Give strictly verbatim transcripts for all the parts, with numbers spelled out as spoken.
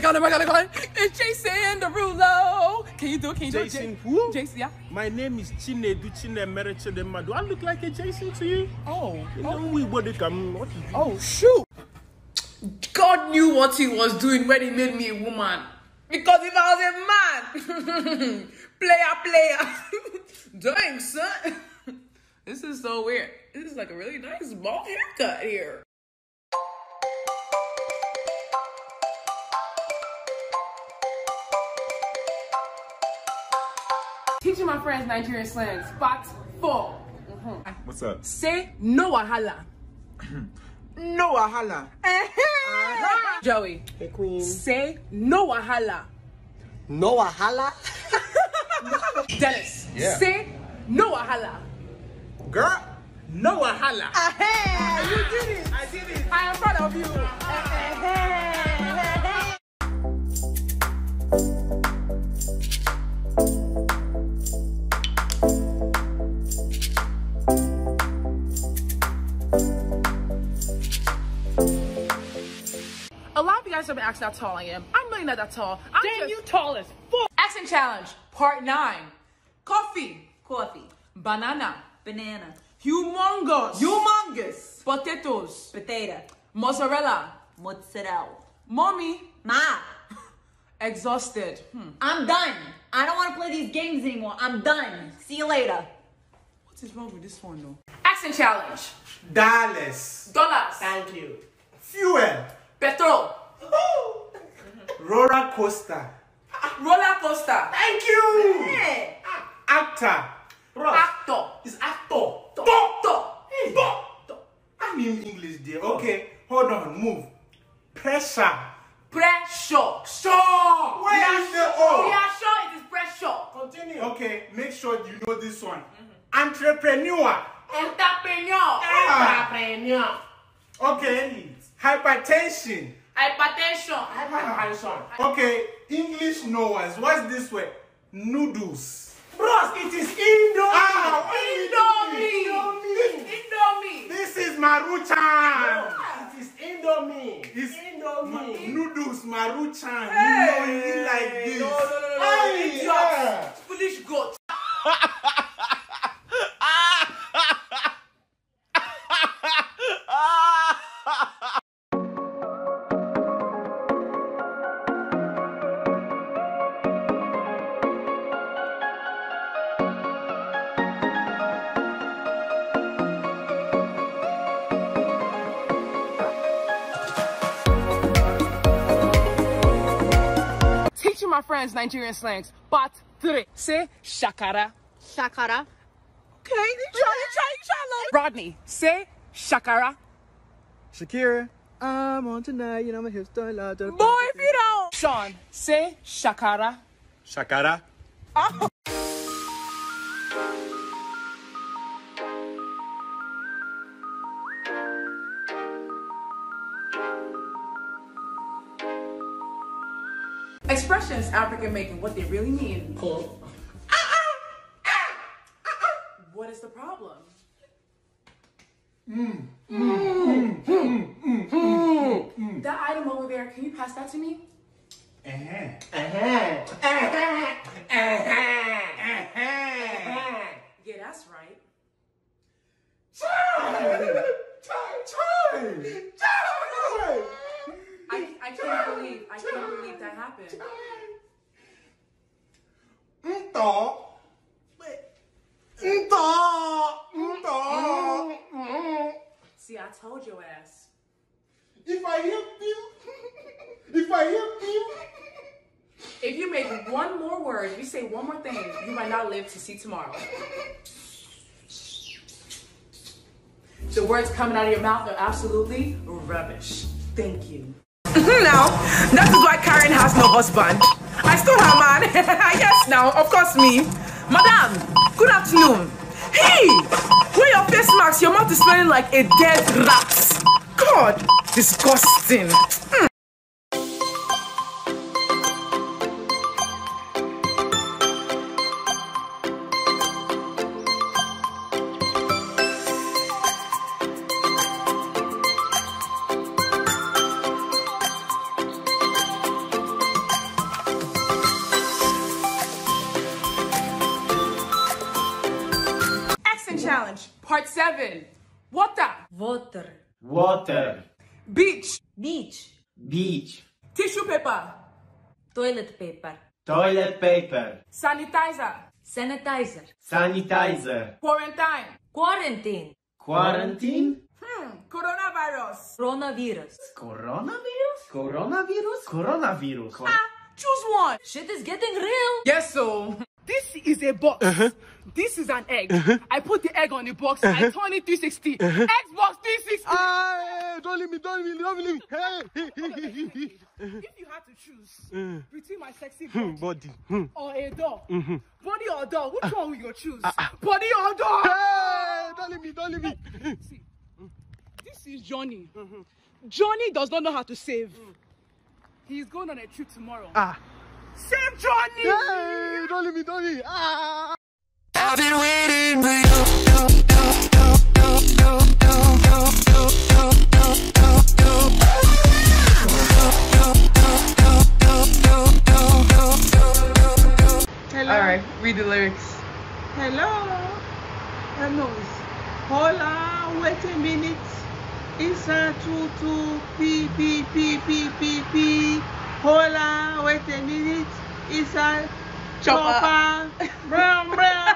my god, oh my god, oh my god. It's Jason Derulo. Can you do it? Can you Jason do it? Jason who? Jason, yeah. My name is Chinedu Chinemere Chidema. Do I look like a Jason to you? Oh. You know, we body come. What you do? Oh, shoot. God knew what he was doing when he made me a woman. Because if I was a man, player, player. Dang, son. This is so weird. This is like a really nice bald haircut here. Teaching my friends Nigerian slang. Spot four. Mm-hmm. What's up? Say no wahala. No wahala. Uh-huh. Joey. Hey, queen. Say no wahala. No wahala. Dennis. Yeah. Say no wahala. Girl. No wahala. Uh -huh. You did it. I did it. I am proud of you. Uh -huh. Uh -huh. I've been asking how tall I am. I'm really not that tall. I'm Damn, just... you tall as fuck. Accent challenge, part nine. Coffee. Coffee. Banana. Banana. Humongous. Humongous. Potatoes. Potato. Mozzarella. Mozzarella. Mommy. Ma. Exhausted. Hmm. I'm done. I don't want to play these games anymore. I'm done. See you later. What is wrong with this one though? Accent challenge. Dollars. Dollars. Thank you. Fuel. Petrol. Roller coaster. Roller coaster. Thank you. Yeah. Actor. Ross. Actor. It's actor. Doctor. Hey. Doctor. I mean English, dear. Okay. Hold on. Move. Pressure. Pressure. Sure. Where we is the O? We are sure it is pressure. Continue. Okay. Make sure you know this one. Mm-hmm. Entrepreneur. Entrepreneur. Entrepreneur. Okay. Hypertension. Hypertension. Hypertension. Okay, English knowers. What's this word? Noodles. Bros, it is Indomie. Ah, Indomie. Indomie. Indomie. This is Maruchan. No. It is Indomie. It's Indomie. Noodles, Maruchan. Hey. You know, like this. No, no, no, no. Hey, it's yeah. Foolish goat. My friends Nigerian slangs. But three. Say shakara. Shakara. Okay, you try, you try, you try, love. Rodney, say shakara. Shakira. I'm on tonight, you know my hips don't lie. Boy, if you don't. Sean, say shakara. Shakara. Oh. Expressions African making what they really mean. Cool. What is the problem? Mm, mm, mm, mm, mm, mm, mm. That item over there, can you pass that to me? Uh-huh. Uh-huh. Uh-huh. Uh-huh. Yeah, that's right. Time! Time! Time! Time! I, I can't believe, I can't believe that happened. Mto. Mto. Mto. See, I told your ass. If I help you, if I help you. If you make one more word, you say one more thing, you might not live to see tomorrow. The words coming out of your mouth are absolutely rubbish. Thank you. Now, that is why Karen has no husband. I stole her man. Yes, now, of course me. Madam, good afternoon. Hey, wear your face mask. Your mouth is smelling like a dead rat. God, disgusting. Mm. Water. Water. Water. Beach. Beach. Beach. Tissue paper. Toilet paper. Toilet paper. Sanitizer. Sanitizer. Sanitizer. Quarantine. Quarantine. Quarantine. Hmm. Coronavirus. Coronavirus. Coronavirus. Coronavirus. Coronavirus. Ah, choose one. Shit is getting real. Yes, so this is a box. Uh-huh. This is an egg. Uh-huh. I put the egg on the box. Uh-huh. I turn it three sixty. Uh-huh. Xbox three sixty. Ah, hey, don't leave me. Don't leave me. Don't leave me. Hey. Okay, if you had to choose uh, between my sexy body, body. or a doll, mm-hmm. body or doll, which uh, one will you choose? Uh, uh, body or doll? Hey, don't leave me. Don't leave me. See, this is Johnny. Mm-hmm. Johnny does not know how to save. Mm. He's going on a trip tomorrow. Ah. Save Johnny! Hey, don't leave me. Don't leave me. Ah. I've been waiting for you. Hello. All right, read the lyrics. Hello. Hello. Hold on, wait a minute. It's a two two p p p p p p. Hold on, wait a minute. It's a chopper. Brown, brown.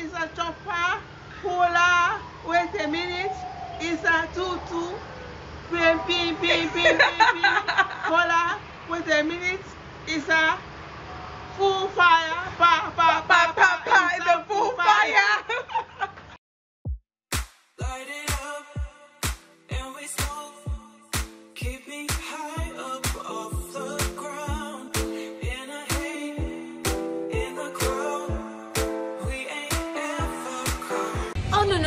It's a chopper, hola, wait a minute, it's a tutu, pim, pim, pim, pim, pim, pim, hola, wait a minute, it's a full fire, pa, pa, pa, pa, pa, it's a full fire. Light it up, and we smoke, keeping high up off the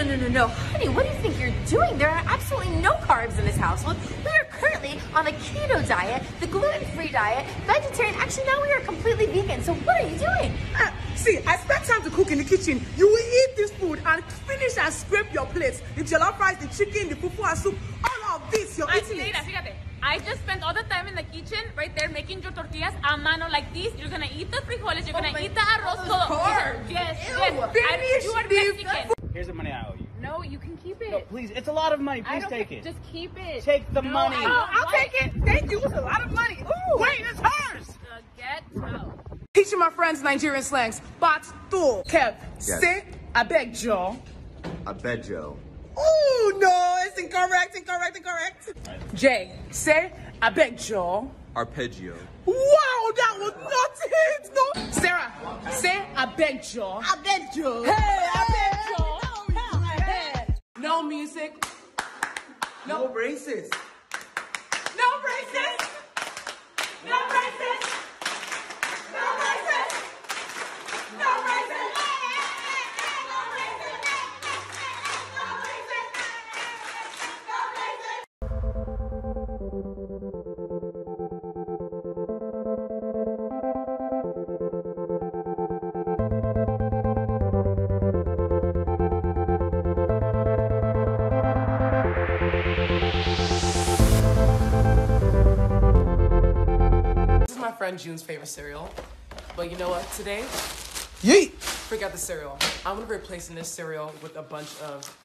No, no, no, honey, what do you think you're doing? There are absolutely no carbs in this household. We are currently on the keto diet, the gluten-free diet, vegetarian. Actually, now we are completely vegan. So what are you doing? Uh, see, I spent time to cook in the kitchen. You will eat this food and finish and scrape your plates. The jollof rice, the chicken, the pupu and soup, all of this, you're eating it. I just spent all the time in the kitchen, right there, making your tortillas a mano like this. You're gonna eat the frijoles, you're gonna oh eat the arroz, todo. Are, yes, Ew, yes. I, you are Mexican. Here's the money I owe you. No, you can keep it. No, please, it's a lot of money. Please take it. Just keep it. Take the no, money. No, I'll take it. Thank you. It's a lot of money. Ooh, wait, it's hers. Uh, get no. Teaching my friends Nigerian slangs. But two, Kev, say, I beg Joe. I beg Joe. Ooh, no, it's incorrect, incorrect, incorrect. Right. Jay, say, I beg Joe. Arpeggio. Wow, that was not it. No. Sarah, say, I beg Joe. I beg Joe. Hey, I beg. No music. No, no braces. No braces. No braces. No braces. No braces. No June's favorite cereal, but you know what, today, yeet, forget the cereal. I'm gonna be replacing this cereal with a bunch of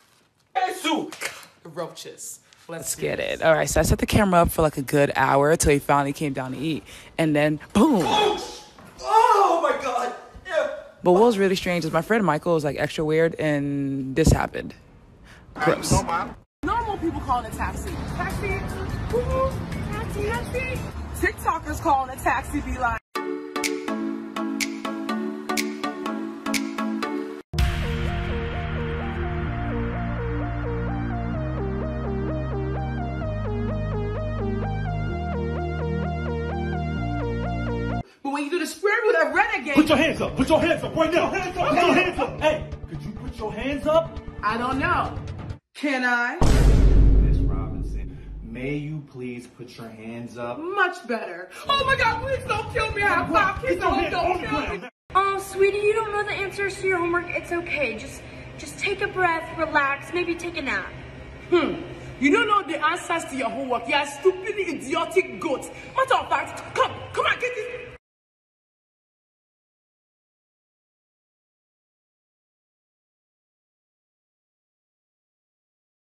roaches. Let's, Let's get it. All right, so I set the camera up for like a good hour until he finally came down to eat, and then boom. Oh, oh my God. Yeah. But what was really strange is my friend Michael was like extra weird, and this happened. Gross. Normal people calling a taxi. Taxi. Woo-hoo. Taxi. Taxi. TikTokers calling a taxi, be like. But when you do the square root of renegade. Put your hands up, put your hands up right now. Put your hands up, put your hands up. Hey, could you put your hands up? I don't know. Can I? May you please put your hands up? Much better. Oh my God, please don't kill me. I have five kids, don't, don't kill me. Oh, sweetie, you don't know the answers to your homework. It's okay. Just just take a breath, relax, maybe take a nap. Hmm. You don't know the answers to your homework. You're a stupid, idiotic goat. Matter of fact, come, come on, get this.